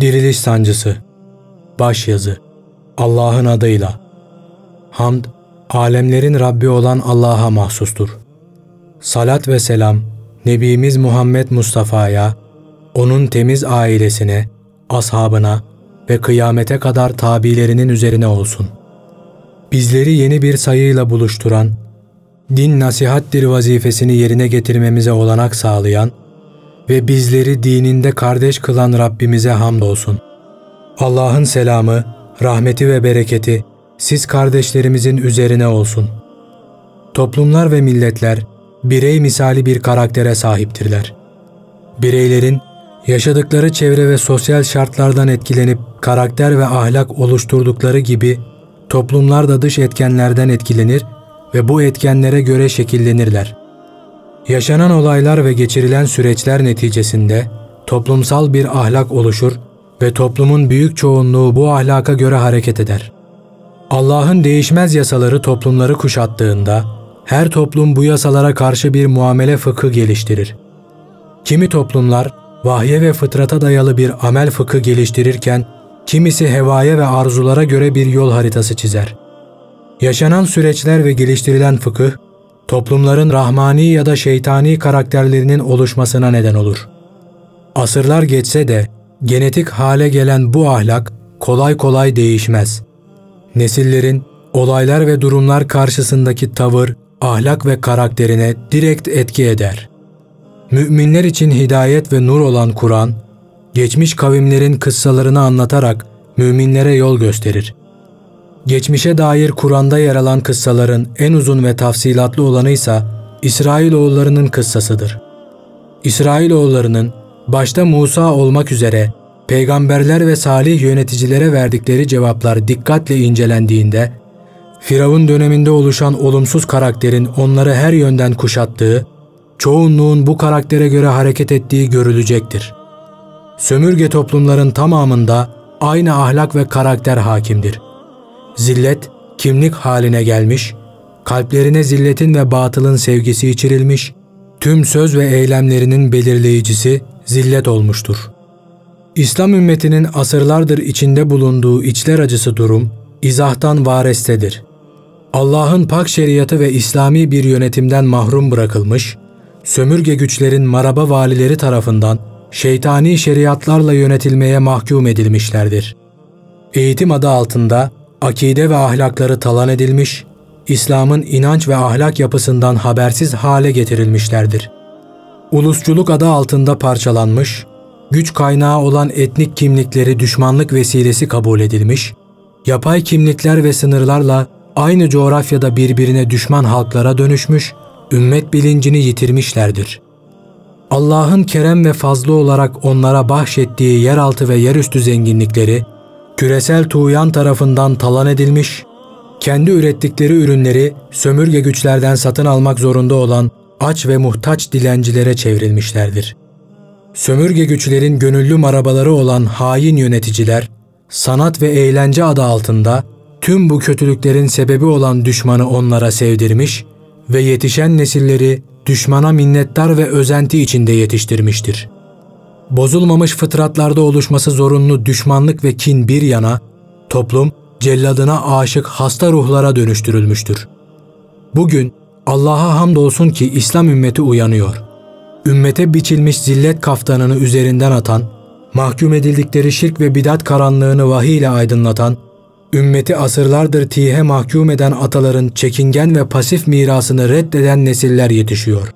Diriliş Sancısı. Başyazı. Allah'ın adıyla. Hamd, alemlerin Rabbi olan Allah'a mahsustur. Salat ve selam, Nebimiz Muhammed Mustafa'ya, onun temiz ailesine, ashabına ve kıyamete kadar tabilerinin üzerine olsun. Bizleri yeni bir sayıyla buluşturan, din nasihattir vazifesini yerine getirmemize olanak sağlayan ve bizleri dininde kardeş kılan Rabbimize hamdolsun. Allah'ın selamı, rahmeti ve bereketi siz kardeşlerimizin üzerine olsun. Toplumlar ve milletler birey misali bir karaktere sahiptirler. Bireylerin yaşadıkları çevre ve sosyal şartlardan etkilenip karakter ve ahlak oluşturdukları gibi toplumlar da dış etkenlerden etkilenir ve bu etkenlere göre şekillenirler. Yaşanan olaylar ve geçirilen süreçler neticesinde toplumsal bir ahlak oluşur ve toplumun büyük çoğunluğu bu ahlaka göre hareket eder. Allah'ın değişmez yasaları toplumları kuşattığında her toplum bu yasalara karşı bir muamele fıkhı geliştirir. Kimi toplumlar vahye ve fıtrata dayalı bir amel fıkhı geliştirirken kimisi hevaya ve arzulara göre bir yol haritası çizer. Yaşanan süreçler ve geliştirilen fıkıh, toplumların rahmani ya da şeytani karakterlerinin oluşmasına neden olur. Asırlar geçse de genetik hale gelen bu ahlak kolay kolay değişmez. Nesillerin olaylar ve durumlar karşısındaki tavır, ahlak ve karakterine direkt etki eder. Müminler için hidayet ve nur olan Kur'an, geçmiş kavimlerin kıssalarını anlatarak müminlere yol gösterir. Geçmişe dair Kur'an'da yer alan kıssaların en uzun ve tafsilatlı olanıysa İsrailoğullarının kıssasıdır. İsrailoğullarının başta Musa olmak üzere peygamberler ve salih yöneticilere verdikleri cevaplar dikkatle incelendiğinde Firavun döneminde oluşan olumsuz karakterin onları her yönden kuşattığı, çoğunluğun bu karaktere göre hareket ettiği görülecektir. Sömürge toplumların tamamında aynı ahlak ve karakter hakimdir. Zillet, kimlik haline gelmiş, kalplerine zilletin ve batılın sevgisi içirilmiş, tüm söz ve eylemlerinin belirleyicisi zillet olmuştur. İslam ümmetinin asırlardır içinde bulunduğu içler acısı durum, izahtan varestedir. Allah'ın pak şeriatı ve İslami bir yönetimden mahrum bırakılmış, sömürge güçlerin maraba valileri tarafından şeytani şeriatlarla yönetilmeye mahkum edilmişlerdir. Eğitim adı altında, akide ve ahlakları talan edilmiş, İslam'ın inanç ve ahlak yapısından habersiz hale getirilmişlerdir. Ulusçuluk adı altında parçalanmış, güç kaynağı olan etnik kimlikleri düşmanlık vesilesi kabul edilmiş, yapay kimlikler ve sınırlarla aynı coğrafyada birbirine düşman halklara dönüşmüş, ümmet bilincini yitirmişlerdir. Allah'ın kerem ve fazlı olarak onlara bahşettiği yeraltı ve yerüstü zenginlikleri, küresel tuğyan tarafından talan edilmiş, kendi ürettikleri ürünleri sömürge güçlerden satın almak zorunda olan aç ve muhtaç dilencilere çevrilmişlerdir. Sömürge güçlerin gönüllü marabaları olan hain yöneticiler, sanat ve eğlence adı altında tüm bu kötülüklerin sebebi olan düşmanı onlara sevdirmiş ve yetişen nesilleri düşmana minnettar ve özenti içinde yetiştirmiştir. Bozulmamış fıtratlarda oluşması zorunlu düşmanlık ve kin bir yana, toplum celladına aşık hasta ruhlara dönüştürülmüştür. Bugün Allah'a hamdolsun ki İslam ümmeti uyanıyor. Ümmete biçilmiş zillet kaftanını üzerinden atan, mahkum edildikleri şirk ve bidat karanlığını vahiy ile aydınlatan, ümmeti asırlardır tihe mahkum eden ataların çekingen ve pasif mirasını reddeden nesiller yetişiyor.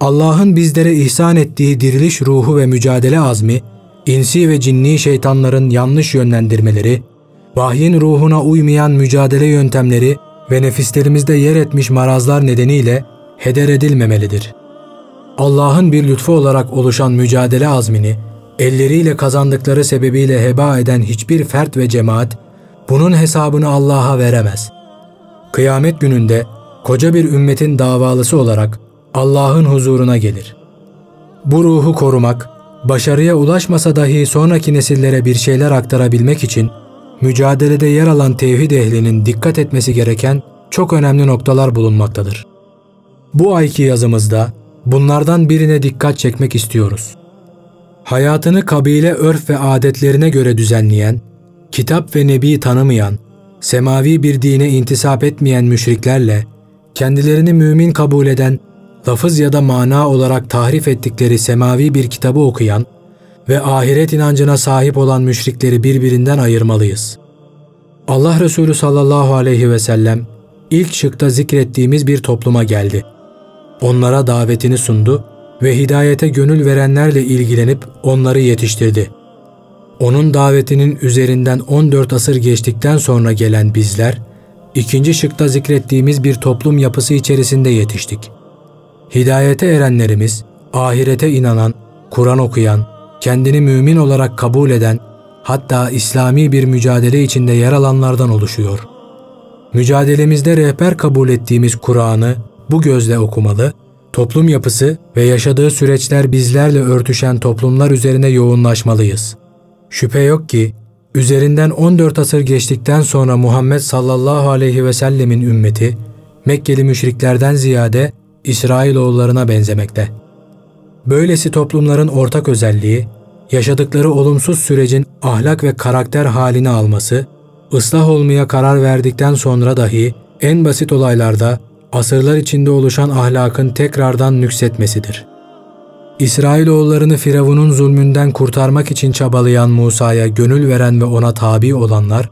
Allah'ın bizlere ihsan ettiği diriliş ruhu ve mücadele azmi, insi ve cinni şeytanların yanlış yönlendirmeleri, vahyin ruhuna uymayan mücadele yöntemleri ve nefislerimizde yer etmiş marazlar nedeniyle heder edilmemelidir. Allah'ın bir lütfu olarak oluşan mücadele azmini, elleriyle kazandıkları sebebiyle heba eden hiçbir fert ve cemaat, bunun hesabını Allah'a veremez. Kıyamet gününde koca bir ümmetin davalısı olarak, Allah'ın huzuruna gelir. Bu ruhu korumak, başarıya ulaşmasa dahi sonraki nesillere bir şeyler aktarabilmek için mücadelede yer alan tevhid ehlinin dikkat etmesi gereken çok önemli noktalar bulunmaktadır. Bu ayki yazımızda bunlardan birine dikkat çekmek istiyoruz. hayatını kabile örf ve adetlerine göre düzenleyen, kitap ve nebi tanımayan, semavi bir dine intisap etmeyen müşriklerle, kendilerini mümin kabul eden, lafız ya da mana olarak tahrif ettikleri semavi bir kitabı okuyan ve ahiret inancına sahip olan müşrikleri birbirinden ayırmalıyız. Allah Resulü sallallahu aleyhi ve sellem ilk şıkta zikrettiğimiz bir topluma geldi. Onlara davetini sundu ve hidayete gönül verenlerle ilgilenip onları yetiştirdi. Onun davetinin üzerinden 14 asır geçtikten sonra gelen bizler, ikinci şıkta zikrettiğimiz bir toplum yapısı içerisinde yetiştik. Hidayete erenlerimiz, ahirete inanan, Kur'an okuyan, kendini mümin olarak kabul eden, hatta İslami bir mücadele içinde yer alanlardan oluşuyor. Mücadelemizde rehber kabul ettiğimiz Kur'an'ı bu gözle okumalı, toplum yapısı ve yaşadığı süreçler bizlerle örtüşen toplumlar üzerine yoğunlaşmalıyız. Şüphe yok ki, üzerinden 14 asır geçtikten sonra Muhammed sallallahu aleyhi ve sellemin ümmeti, Mekkeli müşriklerden ziyade İsrailoğullarına benzemekte. Böylesi toplumların ortak özelliği, yaşadıkları olumsuz sürecin ahlak ve karakter halini alması, ıslah olmaya karar verdikten sonra dahi en basit olaylarda asırlar içinde oluşan ahlakın tekrardan nüksetmesidir. İsrailoğullarını Firavun'un zulmünden kurtarmak için çabalayan Musa'ya gönül veren ve ona tabi olanlar,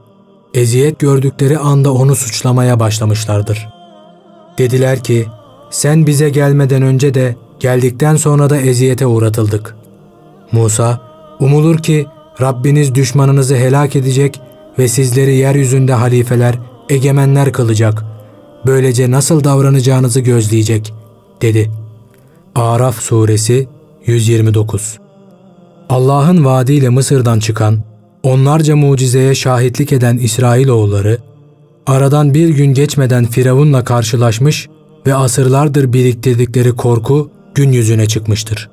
eziyet gördükleri anda onu suçlamaya başlamışlardır. Dediler ki, "Sen bize gelmeden önce de, geldikten sonra da eziyete uğratıldık." Musa, "Umulur ki Rabbiniz düşmanınızı helak edecek ve sizleri yeryüzünde halifeler, egemenler kılacak. Böylece nasıl davranacağınızı gözleyecek," dedi. Araf Suresi 129. Allah'ın vaadiyle Mısır'dan çıkan, onlarca mucizeye şahitlik eden İsrailoğulları, aradan bir gün geçmeden Firavun'la karşılaşmış ve asırlardır biriktirdikleri korku gün yüzüne çıkmıştır.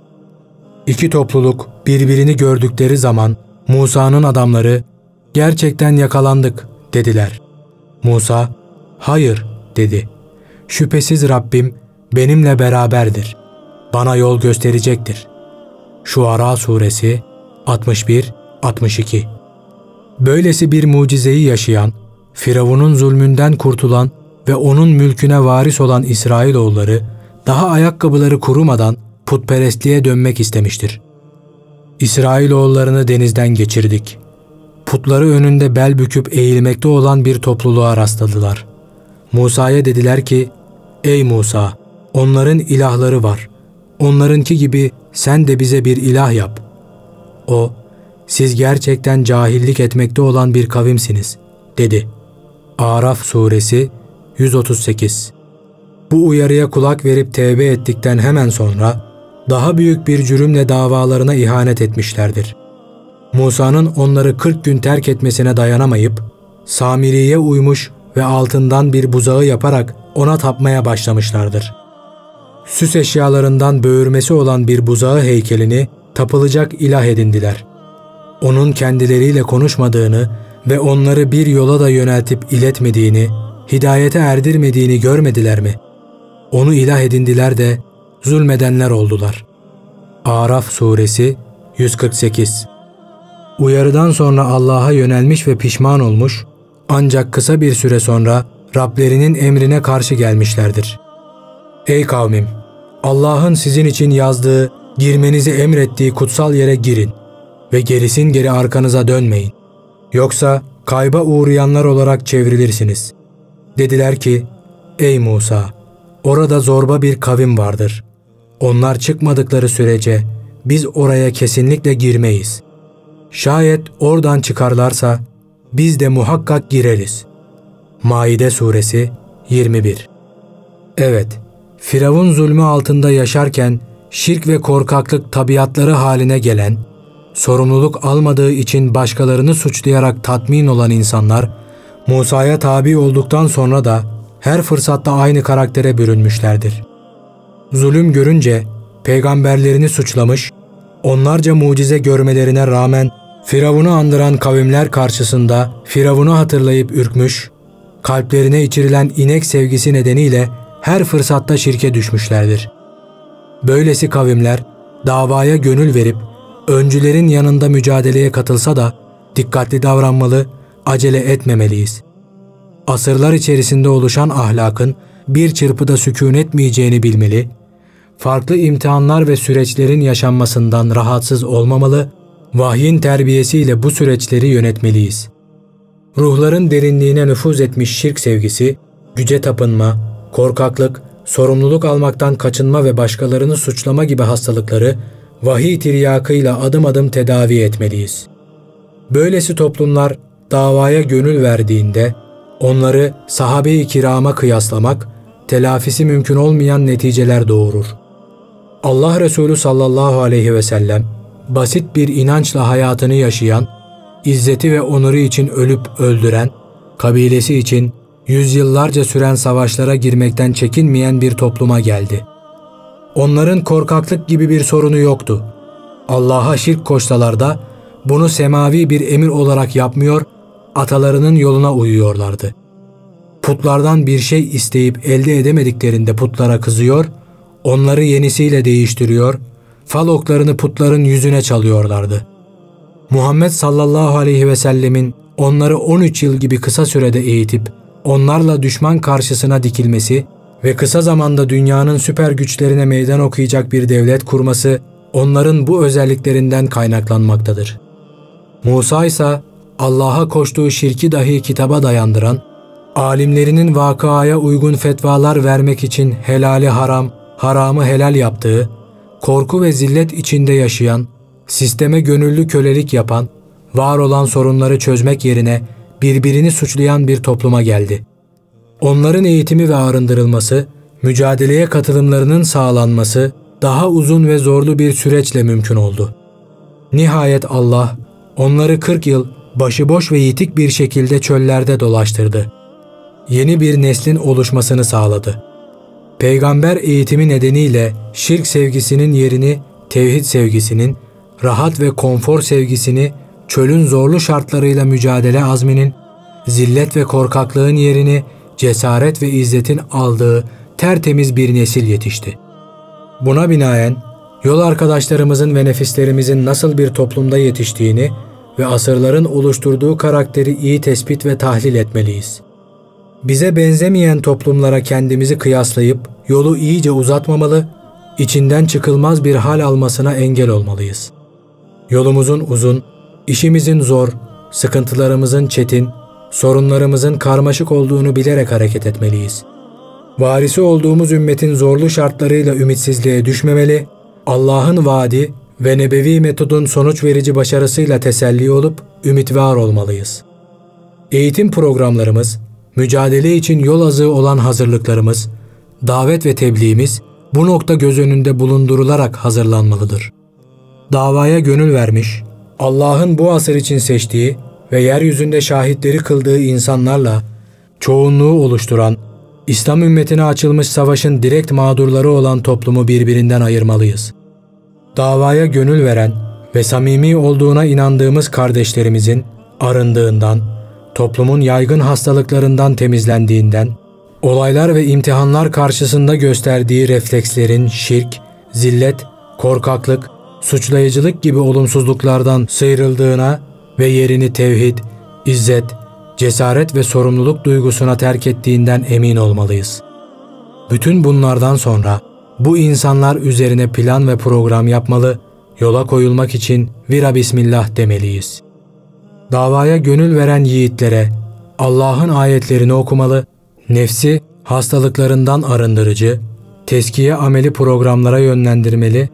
İki topluluk birbirini gördükleri zaman Musa'nın adamları, "Gerçekten yakalandık," dediler. Musa, "Hayır," dedi. "Şüphesiz Rabbim benimle beraberdir. Bana yol gösterecektir." Şuara Suresi 61-62. Böylesi bir mucizeyi yaşayan, Firavun'un zulmünden kurtulan ve onun mülküne varis olan İsrailoğulları, daha ayakkabıları kurumadan putperestliğe dönmek istemiştir. İsrailoğullarını denizden geçirdik. Putları önünde bel büküp eğilmekte olan bir topluluğa rastladılar. Musa'ya dediler ki, "Ey Musa, onların ilahları var. Onlarınki gibi sen de bize bir ilah yap." O, "Siz gerçekten cahillik etmekte olan bir kavimsiniz," dedi. Araf Suresi 138. Bu uyarıya kulak verip tevbe ettikten hemen sonra daha büyük bir cürümle davalarına ihanet etmişlerdir. Musa'nın onları 40 gün terk etmesine dayanamayıp Samiri'ye uymuş ve altından bir buzağı yaparak ona tapmaya başlamışlardır. Süs eşyalarından böğürmesi olan bir buzağı heykelini tapılacak ilah edindiler. Onun kendileriyle konuşmadığını ve onları bir yola da yöneltip iletmediğini, hidayete erdirmediğini görmediler mi? Onu ilah edindiler de zulmedenler oldular. Araf Suresi 148. Uyarıdan sonra Allah'a yönelmiş ve pişman olmuş, ancak kısa bir süre sonra Rablerinin emrine karşı gelmişlerdir. "Ey kavmim, Allah'ın sizin için yazdığı, girmenizi emrettiği kutsal yere girin ve gerisin geri arkanıza dönmeyin. Yoksa kayba uğrayanlar olarak çevrilirsiniz." Dediler ki, "Ey Musa, orada zorba bir kavim vardır. Onlar çıkmadıkları sürece biz oraya kesinlikle girmeyiz. Şayet oradan çıkarlarsa biz de muhakkak gireriz." Maide Suresi 21. Evet, Firavun zulmü altında yaşarken şirk ve korkaklık tabiatları haline gelen, sorumluluk almadığı için başkalarını suçlayarak tatmin olan insanlar, Musa'ya tabi olduktan sonra da her fırsatta aynı karaktere bürünmüşlerdir. Zulüm görünce peygamberlerini suçlamış, onlarca mucize görmelerine rağmen Firavun'u andıran kavimler karşısında Firavun'u hatırlayıp ürkmüş, kalplerine içirilen inek sevgisi nedeniyle her fırsatta şirke düşmüşlerdir. Böylesi kavimler davaya gönül verip öncülerin yanında mücadeleye katılsa da dikkatli davranmalı, acele etmemeliyiz. Asırlar içerisinde oluşan ahlakın bir çırpıda sükun etmeyeceğini bilmeli, farklı imtihanlar ve süreçlerin yaşanmasından rahatsız olmamalı, vahyin terbiyesiyle bu süreçleri yönetmeliyiz. Ruhların derinliğine nüfuz etmiş şirk sevgisi, güce tapınma, korkaklık, sorumluluk almaktan kaçınma ve başkalarını suçlama gibi hastalıkları vahiy tiryakıyla adım adım tedavi etmeliyiz. Böylesi toplumlar davaya gönül verdiğinde onları sahabe-i kirama kıyaslamak, telafisi mümkün olmayan neticeler doğurur. Allah Resulü sallallahu aleyhi ve sellem basit bir inançla hayatını yaşayan, izzeti ve onuru için ölüp öldüren, kabilesi için yüzyıllarca süren savaşlara girmekten çekinmeyen bir topluma geldi. Onların korkaklık gibi bir sorunu yoktu. Allah'a şirk koşsalar da bunu semavi bir emir olarak yapmıyor, atalarının yoluna uyuyorlardı. Putlardan bir şey isteyip elde edemediklerinde putlara kızıyor, onları yenisiyle değiştiriyor, fal oklarını putların yüzüne çalıyorlardı. Muhammed sallallahu aleyhi ve sellemin onları 13 yıl gibi kısa sürede eğitip onlarla düşman karşısına dikilmesi ve kısa zamanda dünyanın süper güçlerine meydan okuyacak bir devlet kurması onların bu özelliklerinden kaynaklanmaktadır. Musa ise Allah'a koştuğu şirki dahi kitaba dayandıran, alimlerinin vakaya uygun fetvalar vermek için helali haram, haramı helal yaptığı, korku ve zillet içinde yaşayan, sisteme gönüllü kölelik yapan, var olan sorunları çözmek yerine birbirini suçlayan bir topluma geldi. Onların eğitimi ve arındırılması, mücadeleye katılımlarının sağlanması daha uzun ve zorlu bir süreçle mümkün oldu. Nihayet Allah onları 40 yıl başıboş ve yitik bir şekilde çöllerde dolaştırdı. Yeni bir neslin oluşmasını sağladı. Peygamber eğitimi nedeniyle şirk sevgisinin yerini tevhid sevgisinin, rahat ve konfor sevgisini, çölün zorlu şartlarıyla mücadele azminin, zillet ve korkaklığın yerini cesaret ve izzetin aldığı tertemiz bir nesil yetişti. Buna binaen yol arkadaşlarımızın ve nefislerimizin nasıl bir toplumda yetiştiğini ve asırların oluşturduğu karakteri iyi tespit ve tahlil etmeliyiz. Bize benzemeyen toplumlara kendimizi kıyaslayıp yolu iyice uzatmamalı, içinden çıkılmaz bir hal almasına engel olmalıyız. Yolumuzun uzun, işimizin zor, sıkıntılarımızın çetin, sorunlarımızın karmaşık olduğunu bilerek hareket etmeliyiz. Varisi olduğumuz ümmetin zorlu şartlarıyla ümitsizliğe düşmemeli, Allah'ın vaadi ve nebevi metodun sonuç verici başarısıyla teselli olup ümitvar olmalıyız. Eğitim programlarımız, mücadele için yol azığı olan hazırlıklarımız, davet ve tebliğimiz bu nokta göz önünde bulundurularak hazırlanmalıdır. Davaya gönül vermiş, Allah'ın bu asır için seçtiği ve yeryüzünde şahitleri kıldığı insanlarla çoğunluğu oluşturan, İslam ümmetine açılmış savaşın direkt mağdurları olan toplumu birbirinden ayırmalıyız. Davaya gönül veren ve samimi olduğuna inandığımız kardeşlerimizin arındığından, toplumun yaygın hastalıklarından temizlendiğinden, olaylar ve imtihanlar karşısında gösterdiği reflekslerin şirk, zillet, korkaklık, suçlayıcılık gibi olumsuzluklardan sıyrıldığına ve yerini tevhid, izzet, cesaret ve sorumluluk duygusuna terk ettiğinden emin olmalıyız. Bütün bunlardan sonra bu insanlar üzerine plan ve program yapmalı, yola koyulmak için vira bismillah demeliyiz. Davaya gönül veren yiğitlere Allah'ın ayetlerini okumalı, nefsi hastalıklarından arındırıcı, teskiye ameli programlara yönlendirmeli,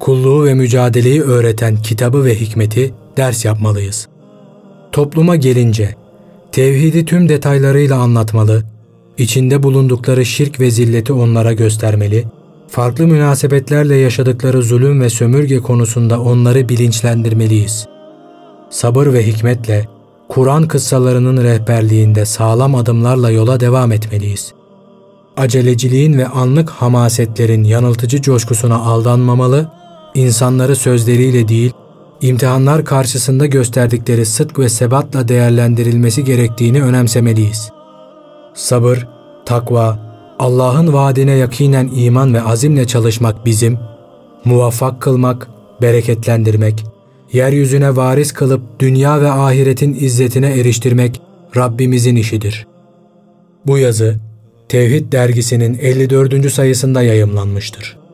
kulluğu ve mücadeleyi öğreten kitabı ve hikmeti ders yapmalıyız. Topluma gelince tevhidi tüm detaylarıyla anlatmalı, içinde bulundukları şirk ve zilleti onlara göstermeli, farklı münasebetlerle yaşadıkları zulüm ve sömürge konusunda onları bilinçlendirmeliyiz. Sabır ve hikmetle, Kur'an kıssalarının rehberliğinde sağlam adımlarla yola devam etmeliyiz. Aceleciliğin ve anlık hamasetlerin yanıltıcı coşkusuna aldanmamalı, insanları sözleriyle değil, imtihanlar karşısında gösterdikleri sıdk ve sebatla değerlendirilmesi gerektiğini önemsemeliyiz. Sabır, takva, Allah'ın vaadine yakinen iman ve azimle çalışmak bizim, muvaffak kılmak, bereketlendirmek, yeryüzüne varis kılıp dünya ve ahiretin izzetine eriştirmek Rabbimizin işidir. Bu yazı Tevhid Dergisi'nin 54. sayısında yayımlanmıştır.